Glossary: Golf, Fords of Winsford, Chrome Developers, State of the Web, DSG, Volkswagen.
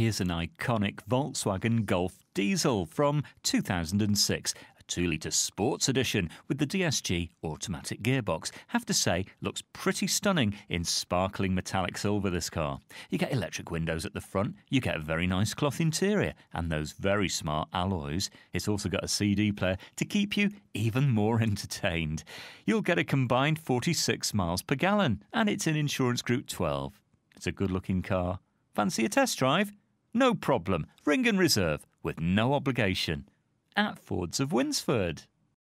Here's an iconic Volkswagen Golf diesel from 2006, a 2-litre sports edition with the DSG automatic gearbox. Have to say, looks pretty stunning in sparkling metallic silver, this car. You get electric windows at the front, you get a very nice cloth interior and those very smart alloys. It's also got a CD player to keep you even more entertained. You'll get a combined 46 miles per gallon and it's in Insurance Group 12. It's a good-looking car. Fancy a test drive? No problem. Ring and reserve with no obligation at Fords of Winsford.